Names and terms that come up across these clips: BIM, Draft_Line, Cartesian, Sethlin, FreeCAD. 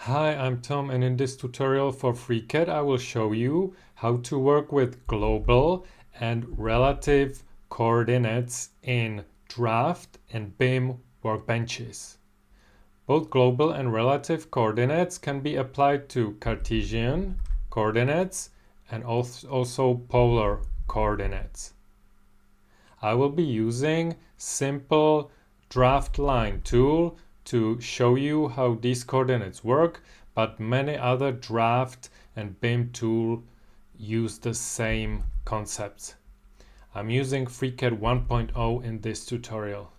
Hi, I'm Tom, and in this tutorial for FreeCAD I will show you how to work with global and relative coordinates in Draft and BIM workbenches. Both global and relative coordinates can be applied to Cartesian coordinates and also polar coordinates. I will be using simple Draft_Line tool to show you how these coordinates work, but many other Draft and BIM tools use the same concepts. I'm using FreeCAD 1.0 in this tutorial.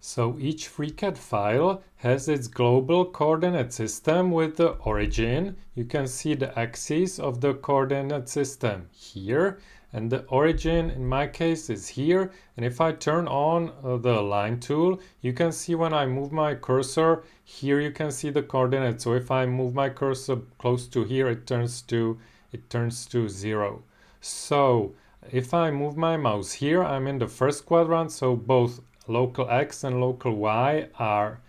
So each FreeCAD file has its global coordinate system with the origin. You can see the axis of the coordinate system here, and the origin in my case is here, and if I turn on the line tool, you can see when I move my cursor here, you can see the coordinates. So if I move my cursor close to here, it turns to 0. So if I move my mouse here, I'm in the first quadrant, so both local X and local Y are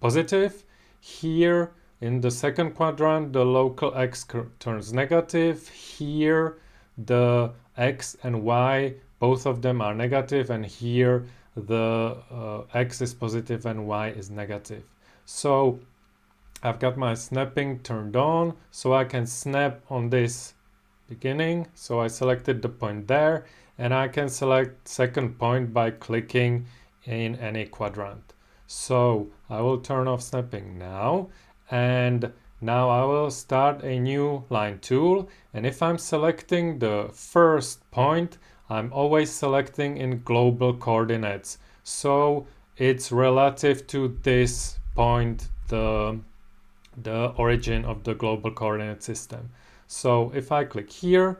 positive. Here in the second quadrant, the local X turns negative. Here, the X and Y, both of them are negative. And here, the X is positive and Y is negative. So I've got my snapping turned on, so I can snap on this beginning. So I selected the point there, and I can select second point by clicking in any quadrant. So I will turn off snapping now. And now I will start a new line tool, and if I'm selecting the first point, I'm always selecting in global coordinates, so it's relative to this point, the origin of the global coordinate system. So if I click here,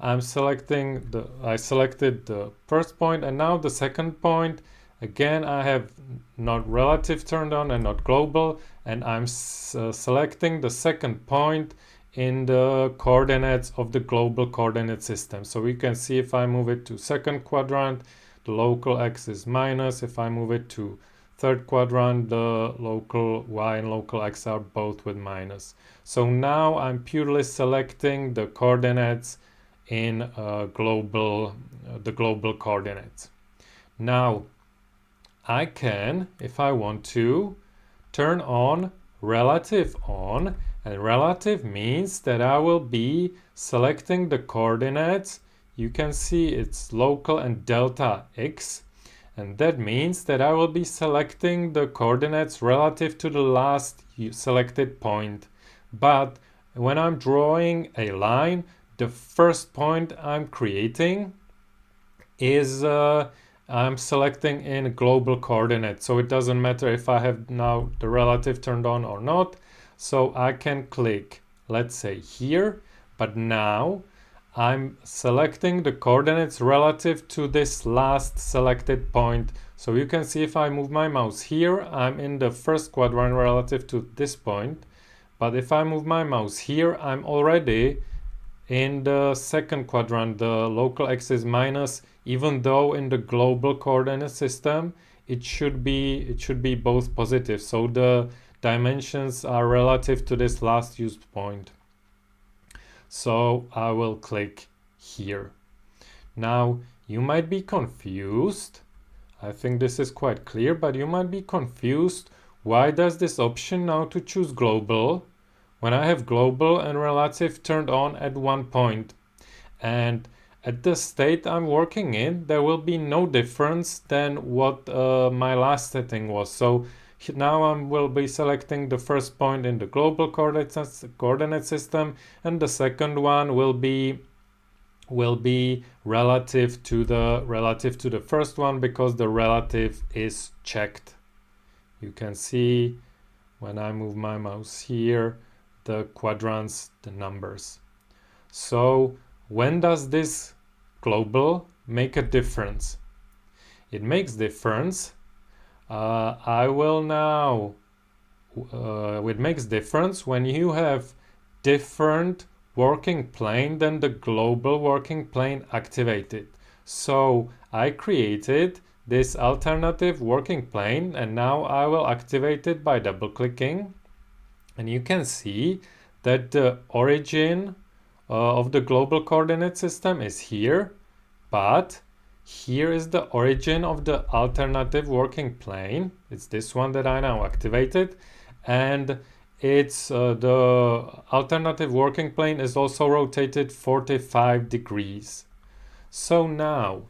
I'm selecting I selected the first point, and now the second point. Again, I have not relative turned on and not global, and I'm selecting the second point in the coordinates of the global coordinate system. So we can see if I move it to second quadrant, the local X is minus. If I move it to third quadrant, the local Y and local X are both with minus. So now I'm purely selecting the coordinates in the global coordinates. Now, I can, if I want to, turn on, and relative means that I will be selecting the coordinates. You can see it's local and delta X, and that means that I will be selecting the coordinates relative to the last selected point. But when I'm drawing a line, the first point I'm creating is I'm selecting in global coordinates, so it doesn't matter if I have now the relative turned on or not. So I can click, let's say here, but now I'm selecting the coordinates relative to this last selected point. So you can see if I move my mouse here, I'm in the first quadrant relative to this point. But if I move my mouse here, I'm already in the second quadrant. The local X is minus, even though in the global coordinate system it should be both positive, so the dimensions are relative to this last used point. So I will click here. Now you might be confused, I think this is quite clear, but you might be confused, why does this option now to choose global when I have global and relative turned on at one point? And at the state I'm working in, there will be no difference than what my last setting was. So now I will be selecting the first point in the global coordinate system, and the second one will be relative to the first one, because the relative is checked. You can see when I move my mouse here, the quadrants, the numbers. So when does this global make a difference? It makes difference. It makes difference when you have different working plane than the global working plane activated. So I created this alternative working plane, and now I will activate it by double clicking, and you can see that the origin of the global coordinate system is here, but here is the origin of the alternative working plane. It's this one that I now activated, and it's the alternative working plane is also rotated 45 degrees. So now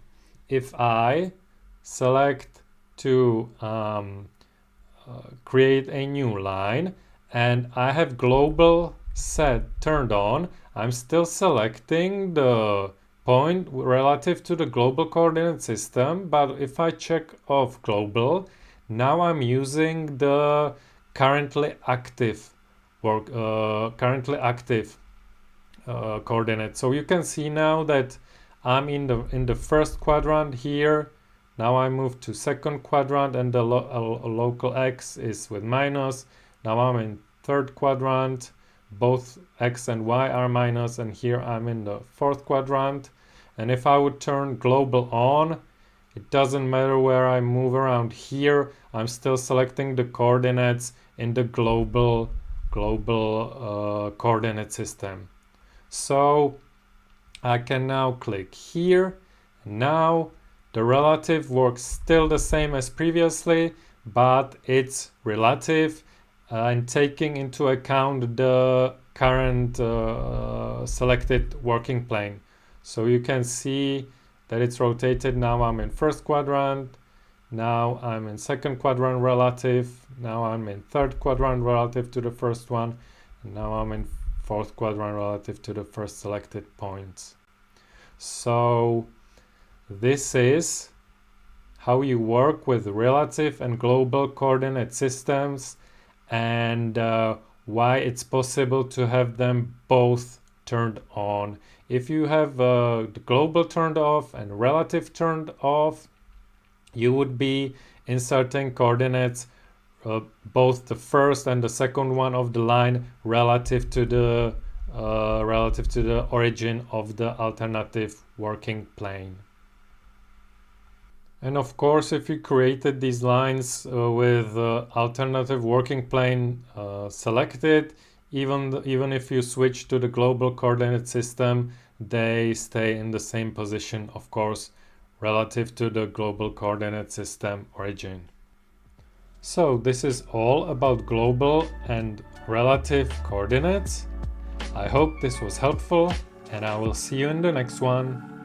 if I select to create a new line, and I have global set turned on, I'm still selecting the point relative to the global coordinate system, but if I check off global, now I'm using the currently active coordinate. So you can see now that I'm in the first quadrant here. Now I move to second quadrant, and the local x is with minus. Now I'm in third quadrant, both x and y are minus, and here I'm in the fourth quadrant. And if I would turn global on, it doesn't matter where I move around here, I'm still selecting the coordinates in the global coordinate system. So I can now click here. Now the relative works still the same as previously, but it's relative and taking into account the current selected working plane. So you can see that it's rotated. Now I'm in first quadrant, now I'm in second quadrant relative, now I'm in third quadrant relative to the first one, and now I'm in fourth quadrant relative to the first selected points. So this is how you work with relative and global coordinate systems, and why it's possible to have them both turned on. If you have the global turned off and relative turned off, you would be inserting coordinates, both the first and the second one of the line, relative to the origin of the alternative working plane. And of course, if you created these lines with alternative working plane selected, even if you switch to the global coordinate system, they stay in the same position, of course, relative to the global coordinate system origin. So this is all about global and relative coordinates. I hope this was helpful, and I will see you in the next one.